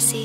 Ouartasi.